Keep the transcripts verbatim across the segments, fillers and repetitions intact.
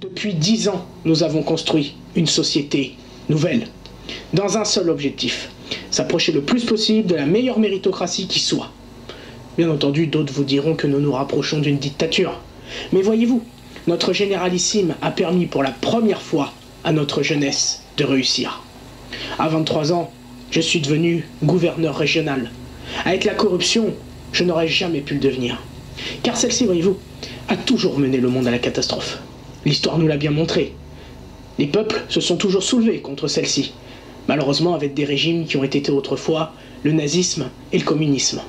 Depuis dix ans, nous avons construit une société nouvelle, dans un seul objectif, s'approcher le plus possible de la meilleure méritocratie qui soit. Bien entendu, d'autres vous diront que nous nous rapprochons d'une dictature. Mais voyez-vous, notre généralissime a permis pour la première fois à notre jeunesse de réussir. À vingt-trois ans, je suis devenu gouverneur régional. Avec la corruption, je n'aurais jamais pu le devenir. Car celle-ci, voyez-vous, a toujours mené le monde à la catastrophe. L'histoire nous l'a bien montré. Les peuples se sont toujours soulevés contre celle-ci, malheureusement avec des régimes qui ont été autrefois le nazisme et le communisme.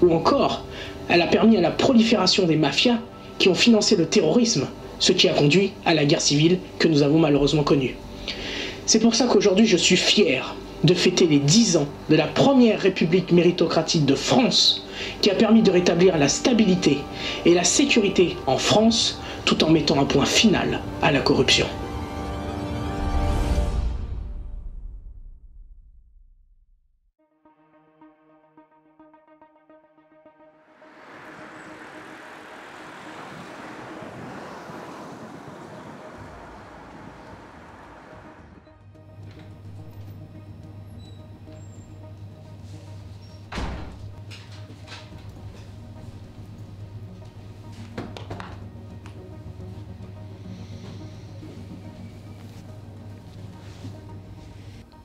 Ou encore, elle a permis à la prolifération des mafias qui ont financé le terrorisme, ce qui a conduit à la guerre civile que nous avons malheureusement connue. C'est pour ça qu'aujourd'hui je suis fier de fêter les dix ans de la première République méritocratique de France, qui a permis de rétablir la stabilité et la sécurité en France, tout en mettant un point final à la corruption.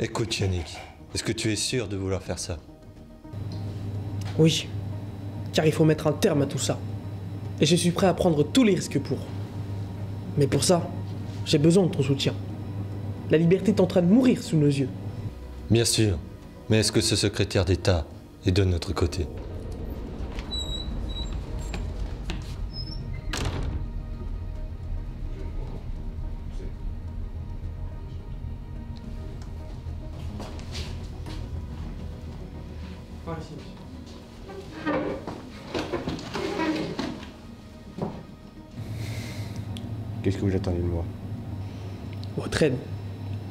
Écoute Yannick, est-ce que tu es sûr de vouloir faire ça? Oui, car il faut mettre un terme à tout ça. Et je suis prêt à prendre tous les risques pour. Mais pour ça, j'ai besoin de ton soutien. La liberté est en train de mourir sous nos yeux. Bien sûr, mais est-ce que ce secrétaire d'État est de notre côté? Qu'est-ce que vous attendez de moi? Votre aide,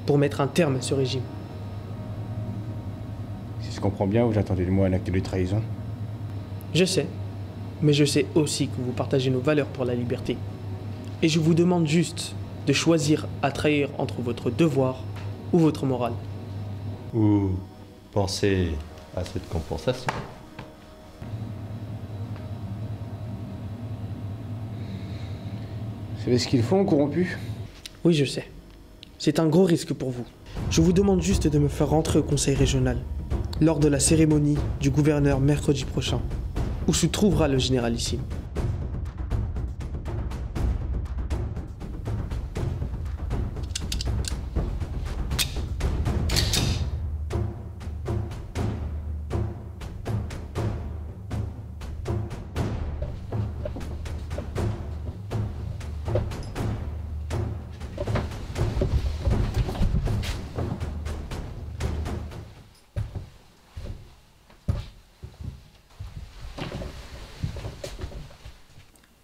pour mettre un terme à ce régime. Si je comprends bien, vous attendez de moi un acte de trahison? Je sais, mais je sais aussi que vous partagez nos valeurs pour la liberté. Et je vous demande juste de choisir à trahir entre votre devoir ou votre morale. Ou pensez à cette compensation. Vous savez ce qu'ils font, corrompus? Oui, je sais. C'est un gros risque pour vous. Je vous demande juste de me faire rentrer au conseil régional, lors de la cérémonie du gouverneur mercredi prochain, où se trouvera le généralissime.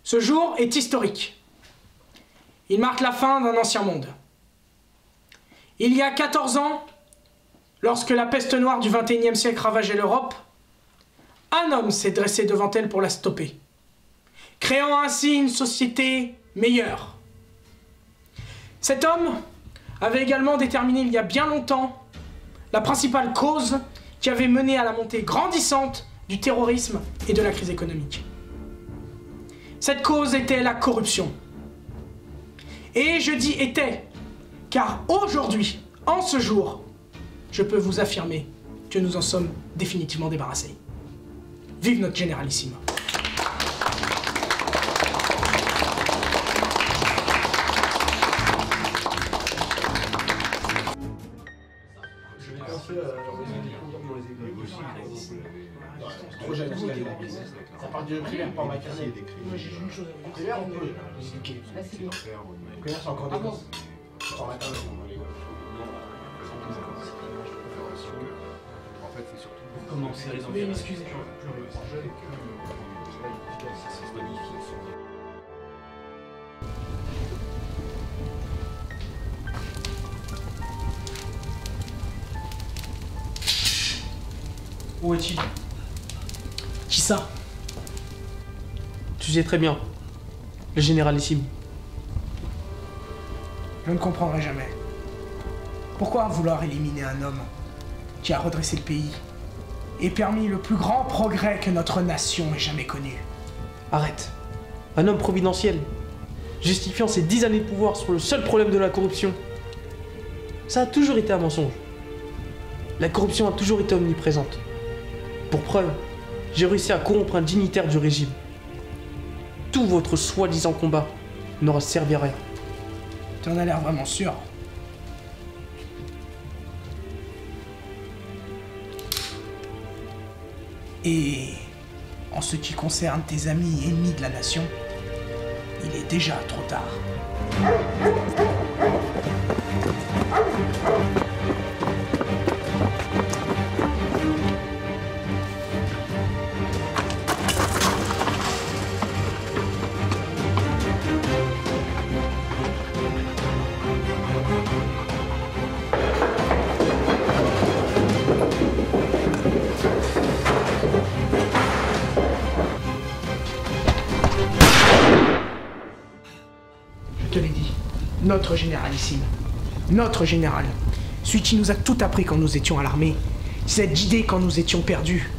Ce jour est historique. Il marque la fin d'un ancien monde. Il y a quatorze ans, lorsque la peste noire du vingt et unième siècle ravageait l'Europe, un homme s'est dressé devant elle pour la stopper, créant ainsi une société meilleure. Cet homme avait également déterminé il y a bien longtemps la principale cause qui avait mené à la montée grandissante du terrorisme et de la crise économique. Cette cause était la corruption. Et je dis était, car aujourd'hui, en ce jour, je peux vous affirmer que nous en sommes définitivement débarrassés. Vive notre généralissime! Ça part du primaire, pas en maternelle. Moi j'ai une chose à vous dire. Primaire, on peut. Ok, là c'est bien. Primaire, c'est encore des gosses. En maternelle, on peut les gosses. En fait, c'est surtout. Comment c'est les enfants? Mais excusez. Où est-il? Qui ça? Tu sais très bien, le généralissime. Je ne comprendrai jamais. Pourquoi vouloir éliminer un homme qui a redressé le pays et permis le plus grand progrès que notre nation ait jamais connu? Arrête. Un homme providentiel, justifiant ses dix années de pouvoir sur le seul problème de la corruption. Ça a toujours été un mensonge. La corruption a toujours été omniprésente. Pour preuve, j'ai réussi à corrompre un dignitaire du régime. Tout votre soi-disant combat n'aura servi à rien. Tu en as l'air vraiment sûr. Et en ce qui concerne tes amis et ennemis de la nation, il est déjà trop tard. Notre généralissime, notre général, celui qui nous a tout appris quand nous étions à l'armée, cette guidée quand nous étions perdus,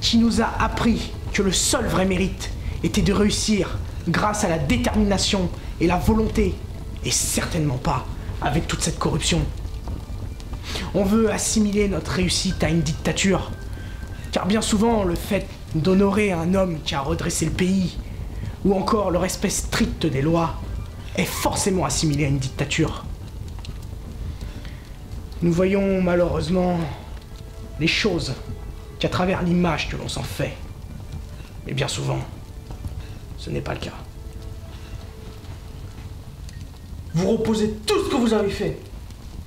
qui nous a appris que le seul vrai mérite était de réussir grâce à la détermination et la volonté, et certainement pas avec toute cette corruption. On veut assimiler notre réussite à une dictature, car bien souvent le fait d'honorer un homme qui a redressé le pays, ou encore le respect strict des lois, est forcément assimilé à une dictature. Nous voyons malheureusement les choses qu'à travers l'image que l'on s'en fait. Mais bien souvent, ce n'est pas le cas. Vous reposez tout ce que vous avez fait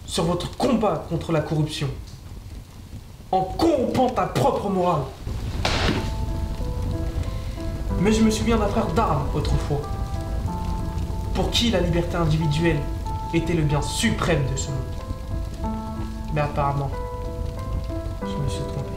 sur votre combat contre la corruption, en corrompant ta propre morale. Mais je me souviens d'un frère d'armes autrefois, pour qui la liberté individuelle était le bien suprême de ce monde. Mais apparemment, je me suis trompé.